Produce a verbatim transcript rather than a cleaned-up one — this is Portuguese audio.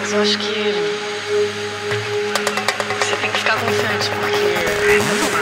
Mas eu acho que você tem que ficar confiante, porque é tão